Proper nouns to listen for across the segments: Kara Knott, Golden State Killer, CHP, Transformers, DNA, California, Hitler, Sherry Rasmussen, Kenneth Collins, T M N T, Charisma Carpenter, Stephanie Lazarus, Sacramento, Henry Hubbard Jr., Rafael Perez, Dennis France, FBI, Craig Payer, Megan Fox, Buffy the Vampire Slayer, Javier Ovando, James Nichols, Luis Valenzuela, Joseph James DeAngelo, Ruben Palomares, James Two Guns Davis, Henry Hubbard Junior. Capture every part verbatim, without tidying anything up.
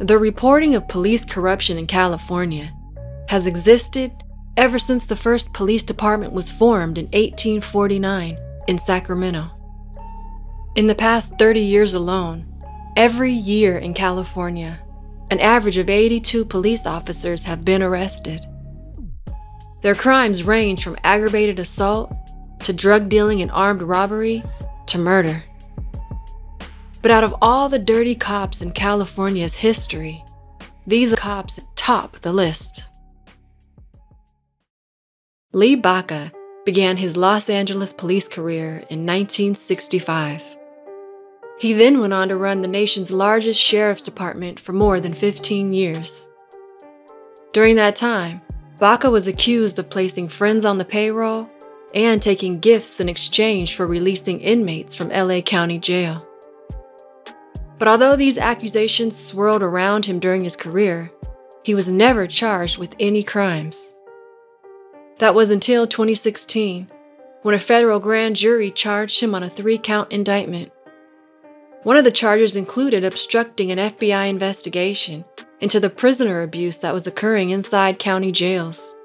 The reporting of police corruption in California has existed ever since the first police department was formed in eighteen forty-nine in Sacramento. In the past thirty years alone, every year in California, an average of eighty-two police officers have been arrested. Their crimes range from aggravated assault, to drug dealing and armed robbery, to murder. But out of all the dirty cops in California's history, these cops top the list. Lee Baca began his Los Angeles police career in nineteen sixty-five. He then went on to run the nation's largest sheriff's department for more than fifteen years. During that time, Baca was accused of placing friends on the payroll and taking gifts in exchange for releasing inmates from L A County Jail. But although these accusations swirled around him during his career, he was never charged with any crimes. That was until twenty sixteen, when a federal grand jury charged him on a three-count indictment. One of the charges included obstructing an F B I investigation into the prisoner abuse that was occurring inside county jails.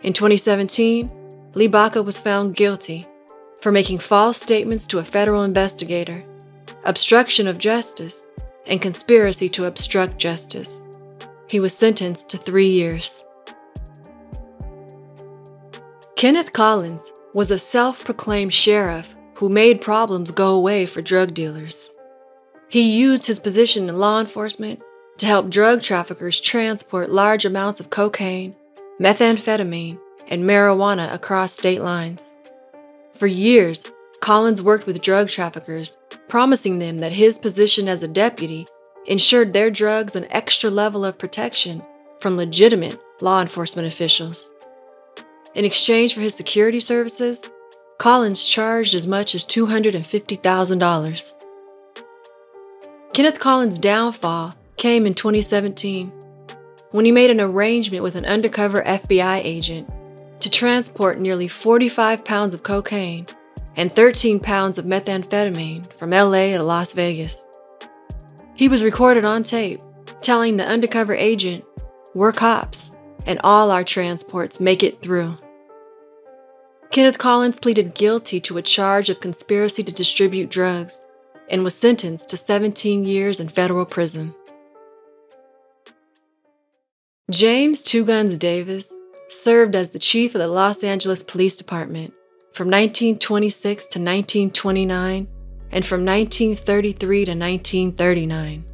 In twenty seventeen, Lee Baca was found guilty for making false statements to a federal investigator, obstruction of justice, and conspiracy to obstruct justice. He was sentenced to three years. Kenneth Collins was a self-proclaimed sheriff who made problems go away for drug dealers. He used his position in law enforcement to help drug traffickers transport large amounts of cocaine, methamphetamine, and marijuana across state lines. For years, Collins worked with drug traffickers, promising them that his position as a deputy ensured their drugs an extra level of protection from legitimate law enforcement officials. In exchange for his security services, Collins charged as much as two hundred fifty thousand dollars. Kenneth Collins' downfall came in twenty seventeen, when he made an arrangement with an undercover F B I agent to transport nearly forty-five pounds of cocaine and thirteen pounds of methamphetamine from L A to Las Vegas. He was recorded on tape telling the undercover agent, "We're cops, and all our transports make it through." Kenneth Collins pleaded guilty to a charge of conspiracy to distribute drugs and was sentenced to seventeen years in federal prison. James Two Guns Davis served as the chief of the Los Angeles Police Department from nineteen twenty-six to nineteen twenty-nine and from nineteen thirty-three to nineteen thirty-nine.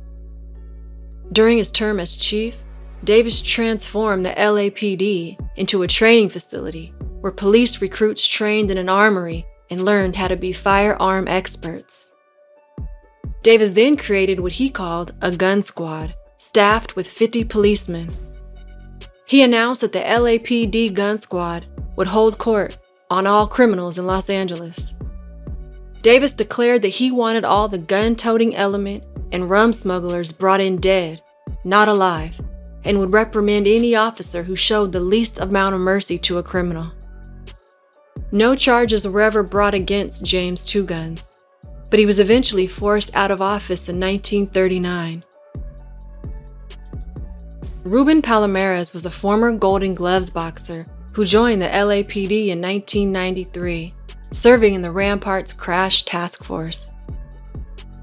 During his term as chief, Davis transformed the L A P D into a training facility where police recruits trained in an armory and learned how to be firearm experts. Davis then created what he called a gun squad, staffed with fifty policemen. He announced that the L A P D gun squad would hold court on all criminals in Los Angeles. Davis declared that he wanted all the gun-toting element and rum smugglers brought in dead, not alive, and would reprimand any officer who showed the least amount of mercy to a criminal. No charges were ever brought against James Two Guns, but he was eventually forced out of office in nineteen thirty-nine. Ruben Palomares was a former Golden Gloves boxer who joined the L A P D in nineteen ninety-three, serving in the Ramparts Crash Task Force.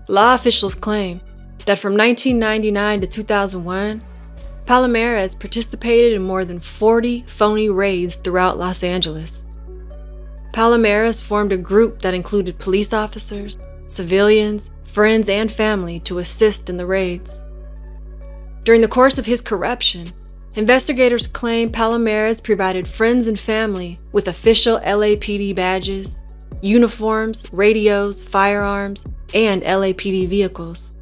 Law officials claim that from nineteen ninety-nine to two thousand one, Palomares participated in more than forty phony raids throughout Los Angeles. Palomares formed a group that included police officers, civilians, friends, and family to assist in the raids. During the course of his corruption, investigators claim Palomares provided friends and family with official L A P D badges, uniforms, radios, firearms, and L A P D vehicles.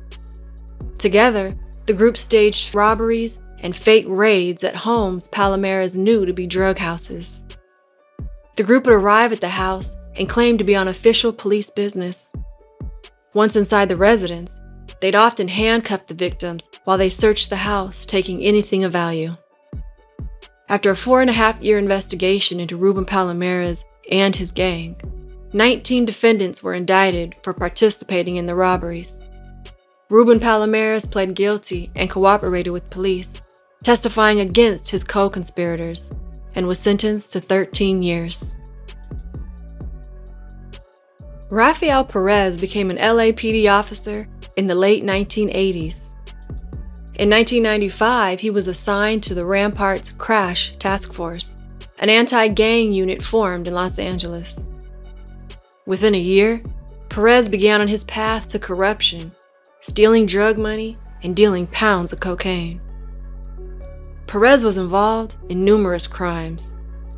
Together, the group staged robberies and fake raids at homes Palomares knew to be drug houses. The group would arrive at the house and claim to be on official police business. Once inside the residence, they'd often handcuff the victims while they searched the house, taking anything of value. After a four and a half year investigation into Ruben Palomares and his gang, nineteen defendants were indicted for participating in the robberies. Ruben Palomares pled guilty and cooperated with police, testifying against his co-conspirators, and was sentenced to thirteen years. Rafael Perez became an L A P D officer in the late nineteen eighties. In nineteen ninety-five, he was assigned to the Ramparts Crash Task Force, an anti-gang unit formed in Los Angeles. Within a year, Perez began on his path to corruption, stealing drug money and dealing pounds of cocaine. Perez was involved in numerous crimes,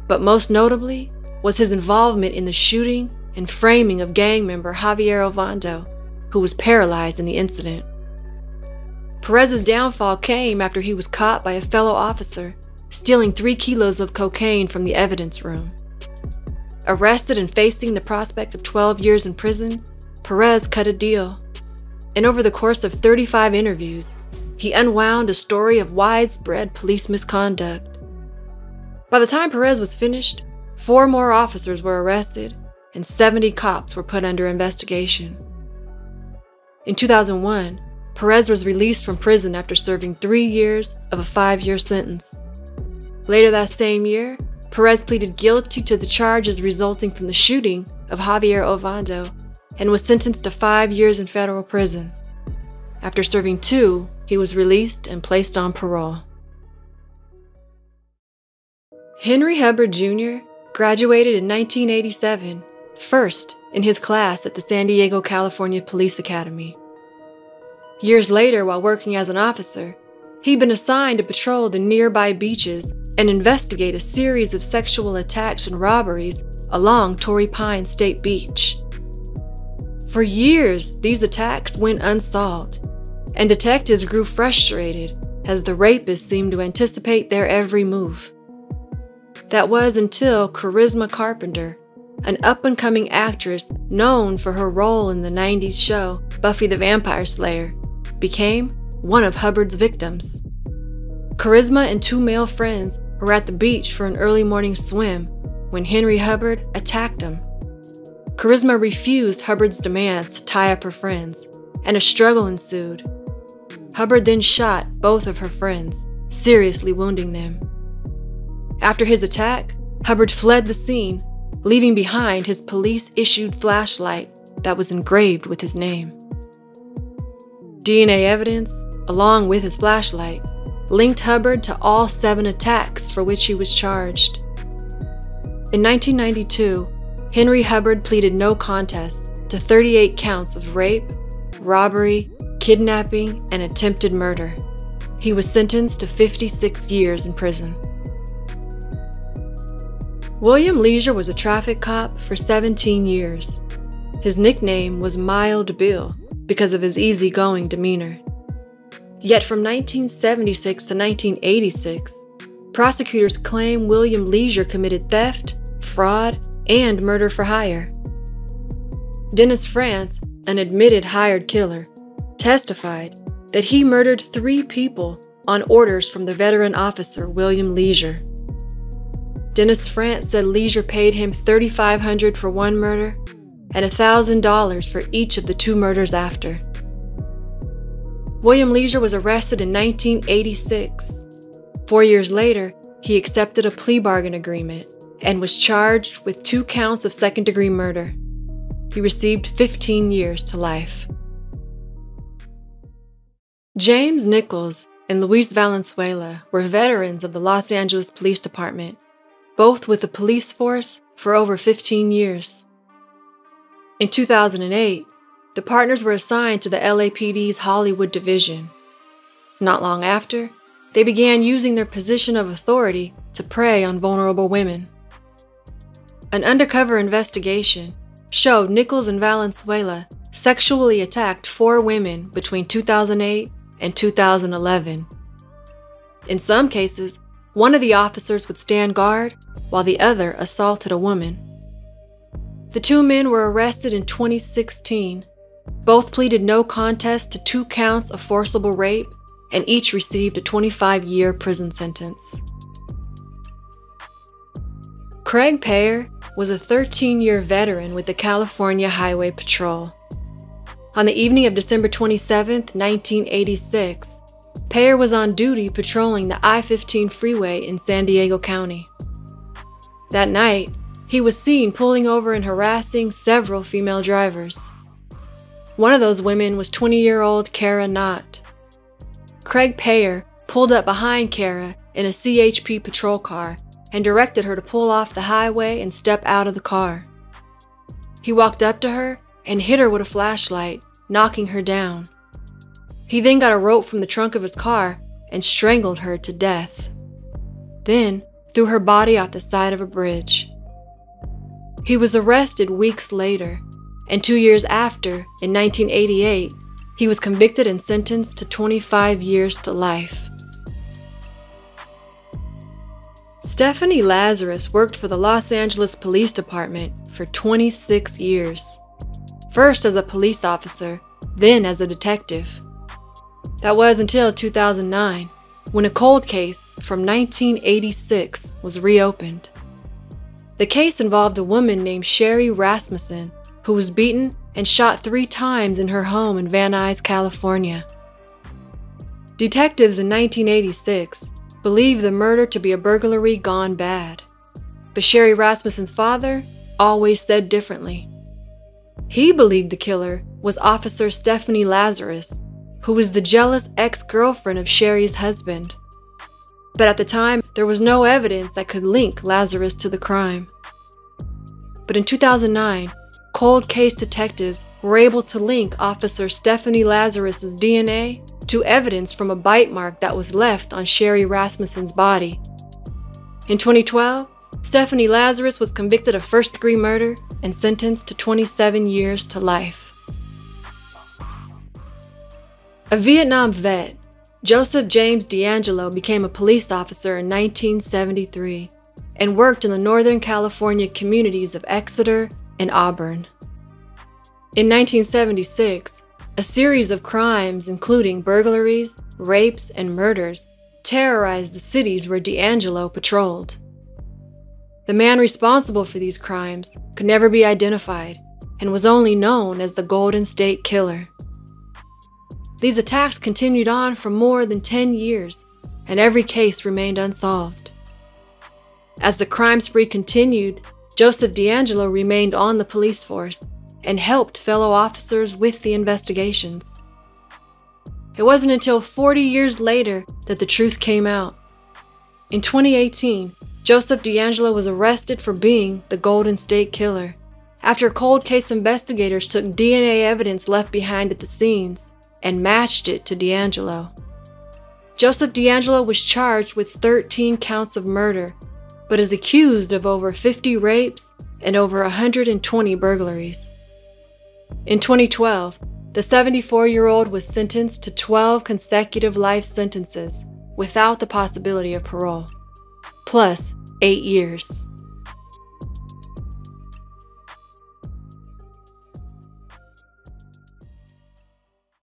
but most notably was his involvement in the shooting and framing of gang member Javier Ovando, who was paralyzed in the incident. Perez's downfall came after he was caught by a fellow officer stealing three kilos of cocaine from the evidence room. Arrested and facing the prospect of twelve years in prison, Perez cut a deal, and over the course of thirty-five interviews, he unwound a story of widespread police misconduct. By the time Perez was finished, four more officers were arrested and seventy cops were put under investigation. In two thousand one, Perez was released from prison after serving three years of a five-year sentence. Later that same year, Perez pleaded guilty to the charges resulting from the shooting of Javier Ovando and was sentenced to five years in federal prison. After serving two, he was released and placed on parole. Henry Hubbard Junior graduated in nineteen eighty-seven, first in his class at the San Diego, California Police Academy. Years later, while working as an officer, he'd been assigned to patrol the nearby beaches and investigate a series of sexual attacks and robberies along Torrey Pine State Beach. For years, these attacks went unsolved, and detectives grew frustrated as the rapists seemed to anticipate their every move. That was until Charisma Carpenter, an up-and-coming actress known for her role in the nineties show Buffy the Vampire Slayer, became one of Hubbard's victims. Charisma and two male friends were at the beach for an early morning swim when Henry Hubbard attacked them. Charisma refused Hubbard's demands to tie up her friends, and a struggle ensued. Hubbard then shot both of her friends, seriously wounding them. After his attack, Hubbard fled the scene, leaving behind his police-issued flashlight that was engraved with his name. D N A evidence, along with his flashlight, linked Hubbard to all seven attacks for which he was charged. In nineteen ninety-two, Henry Hubbard pleaded no contest to thirty-eight counts of rape, robbery, kidnapping, and attempted murder. He was sentenced to fifty-six years in prison. William Leisure was a traffic cop for seventeen years. His nickname was Mild Bill because of his easygoing demeanor. Yet from nineteen seventy-six to nineteen eighty-six, prosecutors claim William Leisure committed theft, fraud, and murder for hire. Dennis France, an admitted hired killer, testified that he murdered three people on orders from the veteran officer William Leisure. Dennis France said Leisure paid him thirty-five hundred dollars for one murder and one thousand dollars for each of the two murders after. William Leisure was arrested in nineteen eighty-six. Four years later, he accepted a plea bargain agreement and was charged with two counts of second-degree murder. He received fifteen years to life. James Nichols and Luis Valenzuela were veterans of the Los Angeles Police Department, both with the police force for over fifteen years. In two thousand eight, the partners were assigned to the L A P D's Hollywood division. Not long after, they began using their position of authority to prey on vulnerable women. An undercover investigation showed Nichols and Valenzuela sexually attacked four women between two thousand eight and two thousand eleven. In some cases, one of the officers would stand guard while the other assaulted a woman. The two men were arrested in twenty sixteen. Both pleaded no contest to two counts of forcible rape and each received a twenty-five year prison sentence. Craig Payer was a thirteen year veteran with the California Highway Patrol. On the evening of December twenty-seventh, nineteen eighty-six, Payer was on duty patrolling the I fifteen freeway in San Diego County. That night, he was seen pulling over and harassing several female drivers. One of those women was twenty-year-old Kara Knott. Craig Payer pulled up behind Kara in a C H P patrol car and directed her to pull off the highway and step out of the car. He walked up to her and hit her with a flashlight, knocking her down. He then got a rope from the trunk of his car and strangled her to death, then threw her body off the side of a bridge. He was arrested weeks later, and two years after, in nineteen eighty-eight, he was convicted and sentenced to twenty-five years to life. Stephanie Lazarus worked for the Los Angeles Police Department for twenty-six years, first as a police officer, then as a detective. That was until two thousand nine, when a cold case from nineteen eighty-six was reopened. The case involved a woman named Sherry Rasmussen, who was beaten and shot three times in her home in Van Nuys, California. Detectives in nineteen eighty-six believed the murder to be a burglary gone bad, but Sherry Rasmussen's father always said differently. He believed the killer was Officer Stephanie Lazarus, who was the jealous ex-girlfriend of Sherry's husband. But at the time, there was no evidence that could link Lazarus to the crime. But in two thousand nine, cold case detectives were able to link Officer Stephanie Lazarus's D N A to evidence from a bite mark that was left on Sherry Rasmussen's body. In twenty twelve, Stephanie Lazarus was convicted of first-degree murder and sentenced to twenty-seven years to life. A Vietnam vet, Joseph James DeAngelo became a police officer in nineteen seventy-three and worked in the Northern California communities of Exeter and Auburn. In nineteen seventy-six, a series of crimes, including burglaries, rapes, and murders, terrorized the cities where DeAngelo patrolled. The man responsible for these crimes could never be identified and was only known as the Golden State Killer. These attacks continued on for more than ten years, and every case remained unsolved. As the crime spree continued, Joseph DeAngelo remained on the police force and helped fellow officers with the investigations. It wasn't until forty years later that the truth came out. In twenty eighteen, Joseph DeAngelo was arrested for being the Golden State Killer after cold case investigators took D N A evidence left behind at the scenes and matched it to DeAngelo. Joseph DeAngelo was charged with thirteen counts of murder, but is accused of over fifty rapes and over one hundred twenty burglaries. In twenty twelve, the seventy-four-year-old was sentenced to twelve consecutive life sentences without the possibility of parole, plus eight years.